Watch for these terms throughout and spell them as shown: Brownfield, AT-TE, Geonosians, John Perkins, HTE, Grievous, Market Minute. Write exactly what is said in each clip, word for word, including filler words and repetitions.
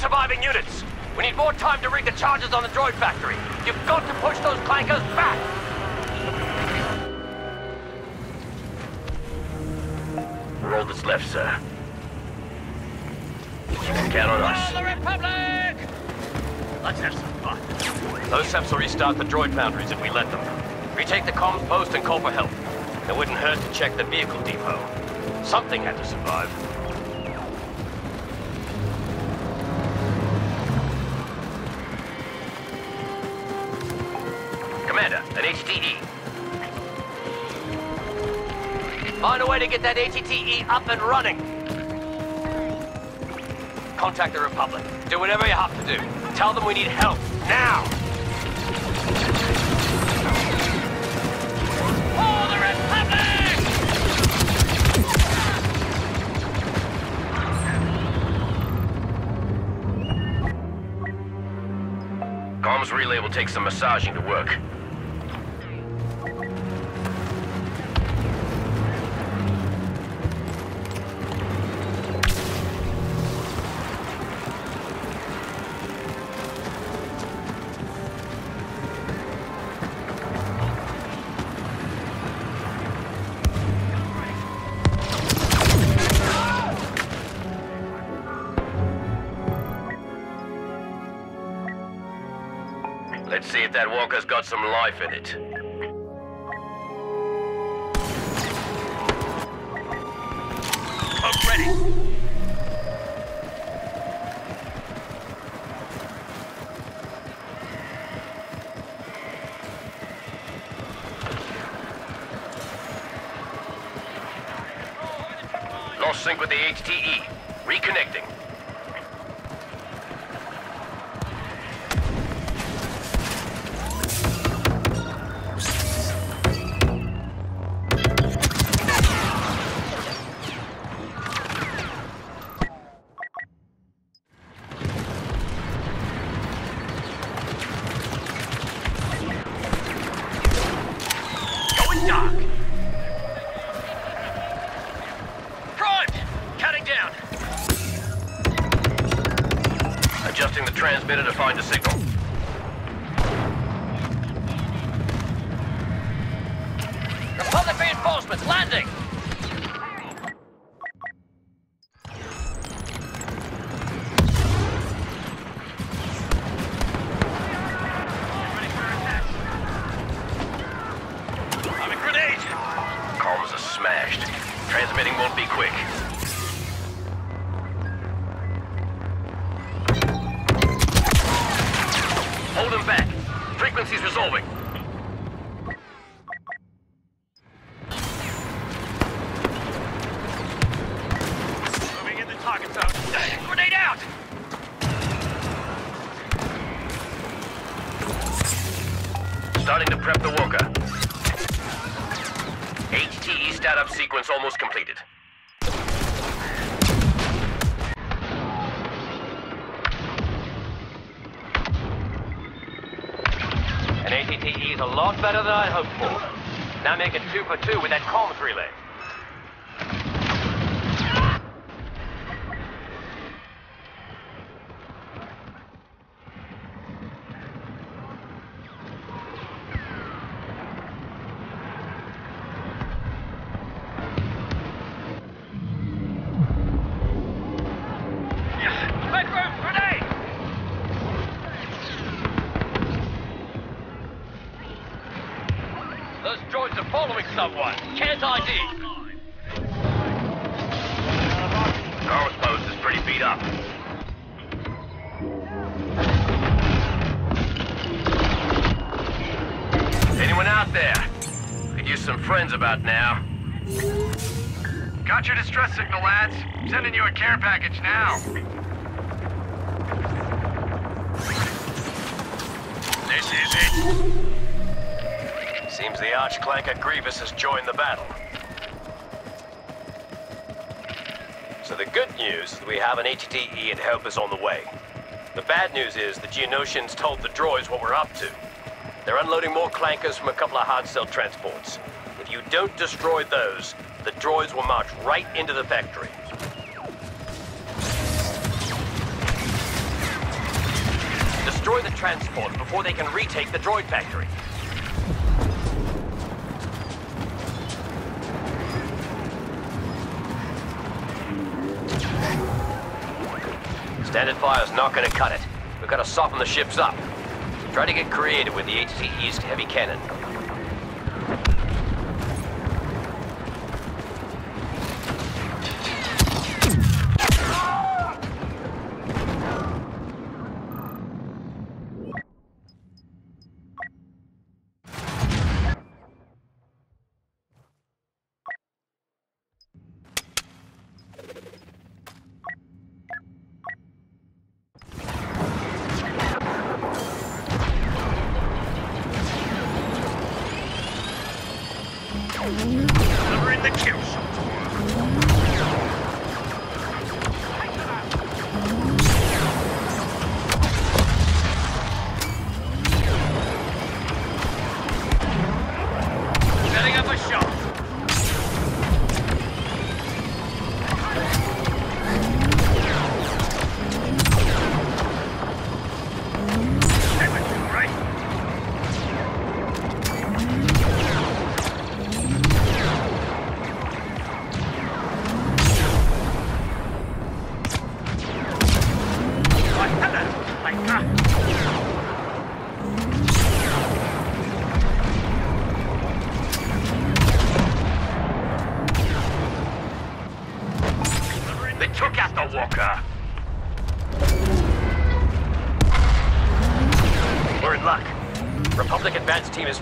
surviving units. We need more time to rig the charges on the droid factory. You've got to push those clankers back! We're all that's left, sir. You can count on us. The Republic! Let's have some fun. Those seps will restart the droid foundries if we let them. Retake the comms post and call for help. It wouldn't hurt to check the vehicle depot. Something had to survive. Commander, an H T E. Find a way to get that A T T E up and running. Contact the Republic. Do whatever you have to do. Tell them we need help, now! For the Republic! Comms relay will take some massaging to work. Let's see if that walker's got some life in it. I'm ready. Lost sync with the H T E. Reconnecting. Dark. Primed! Counting down. Adjusting the transmitter to find a signal. Republic reinforcements landing! Transmitting won't be quick. Hold him back. Frequency's resolving. Moving in the target zone. Grenade out! Starting to prep the walker. H T E startup sequence almost completed. An A T T E is a lot better than I hoped for. Now make it two for two with that comms relay. Those droids are following someone. Can't I D. Carl's post is pretty beat up. Anyone out there? Could use some friends about now. Got your distress signal, lads. Sending you a care package now. This is it. Seems the Archclanker Grievous has joined the battle. So the good news is we have an A T T E and help is on the way. The bad news is the Geonosians told the droids what we're up to. They're unloading more clankers from a couple of hard-cell transports. If you don't destroy those, the droids will march right into the factory. Destroy the transport before they can retake the droid factory. Standard fire's not gonna cut it. We've gotta soften the ships up. Try to get creative with the H T E's heavy cannon.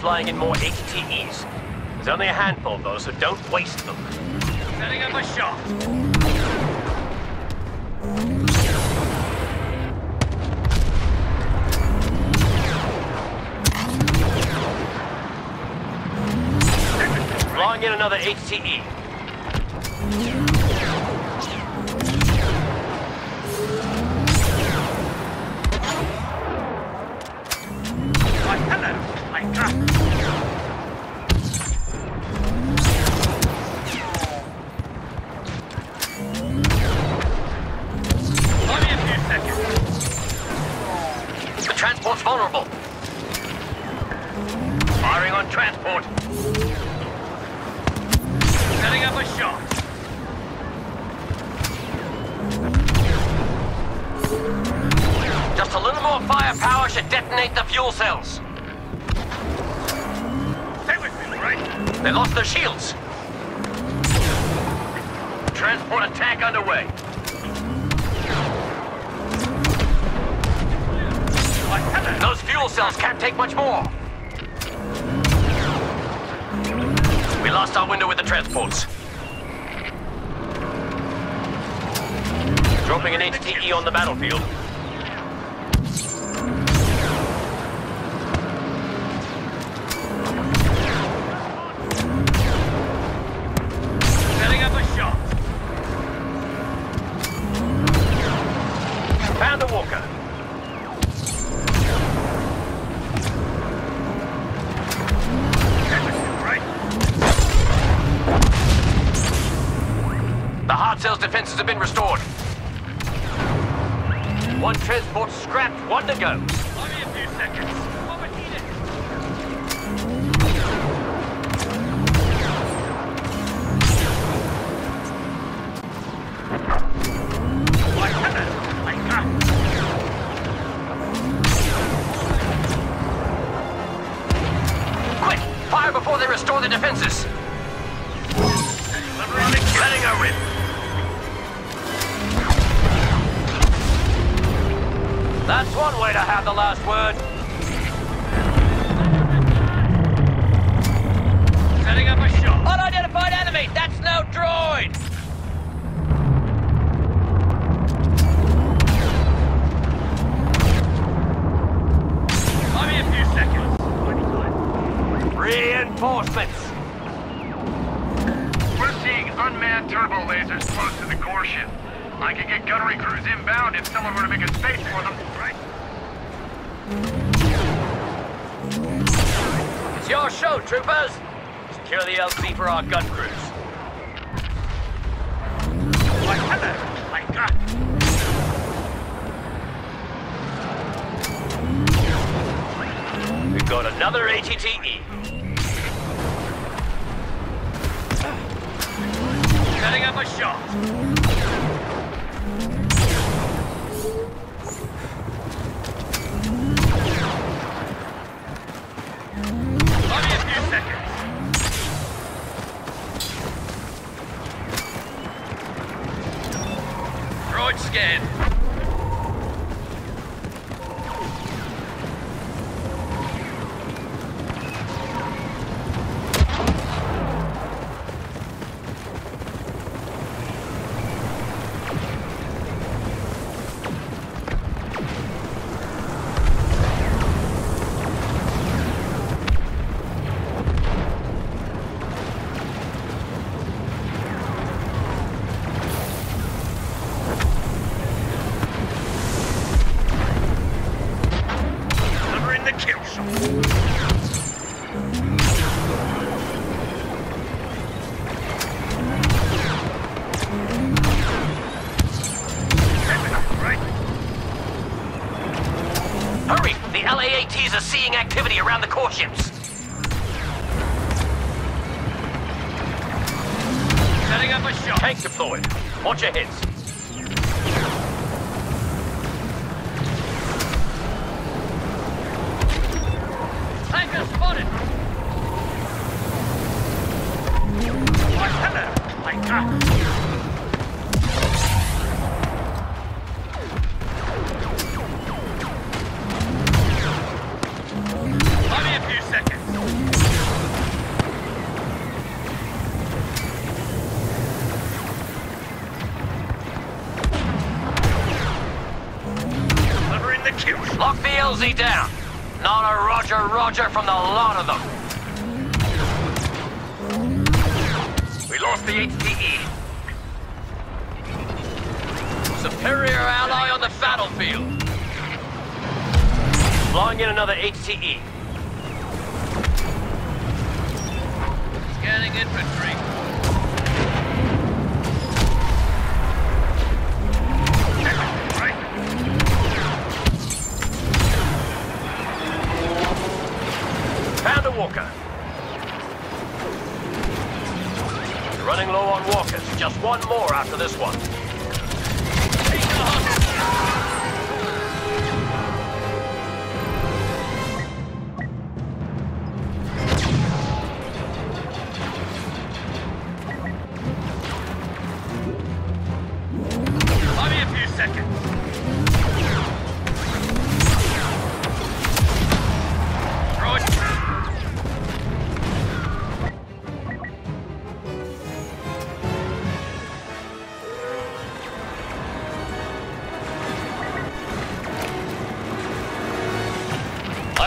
Flying in more H T Es. There's only a handful of those, so don't waste them. Setting up a shot. Flying in another H T E. Why, hello, my God. Transport's vulnerable. Firing on transport. Setting up a shot. Just a little more firepower should detonate the fuel cells. Stay with me, right? They lost their shields. Transport attack underway. Those fuel cells can't take much more. We lost our window with the transports. Dropping an H T E on the battlefield. Setting up a shot. Found a walker. Cell's defenses have been restored. One transport scrapped, one to go. Only a few seconds. Overheated. What happened? I got. Quick! Fire before they restore the defenses. Letting her rip. That's one way to have the last word. Setting up a shot. Unidentified enemy! That's no droid! Only a few seconds. Reinforcements! We're seeing unmanned turbo lasers close to the core ship. I could get gunnery crews inbound if someone were to make a space for them, right? It's your show, troopers! Secure the L C for our gun crews. What happened? My God! A T T E. Setting up a shot. Only a few seconds. Droid scan. A T s are seeing activity around the core ships. Setting up a shot. Tank deployed. Watch your heads. Tanker spotted. Watch heaven. Tanker. Lock the L Z down. Not a roger roger from the lot of them. We lost the H T E. Superior ally on the battlefield. Flying in another H T E. Scanning infantry. Walker. You're running low on walkers. Just one more after this one.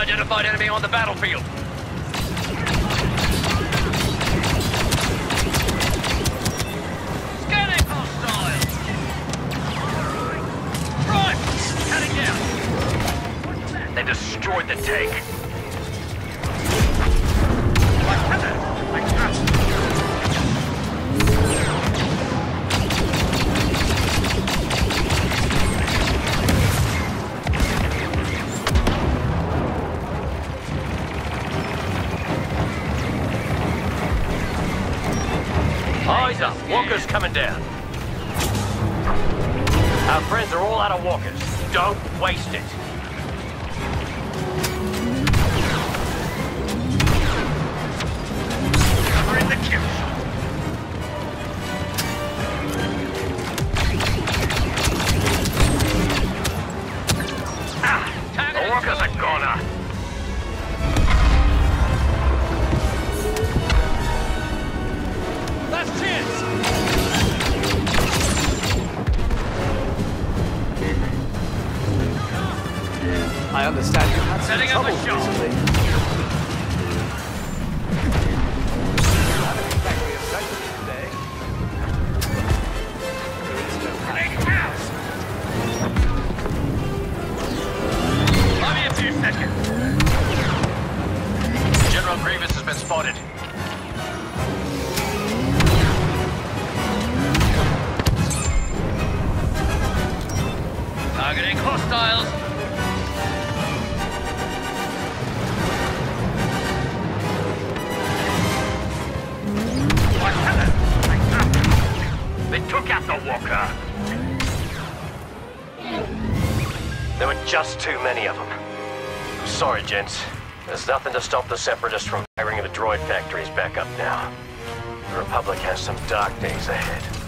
Unidentified enemy on the battlefield. Scanning hostile. Right, cutting down. They destroyed the tank. Eyes up. Walker's coming down. Our friends are all out of walkers. Don't waste it. We're in the kill shot. Ah, the walkers are gone up. I understand you had some trouble recently. Haven't exactly affected you today. There is no house. Only a few seconds. General Grievous has been spotted. Targeting hostiles. There were just too many of them. I'm sorry, gents. There's nothing to stop the Separatists from firing the droid factories back up now. The Republic has some dark days ahead.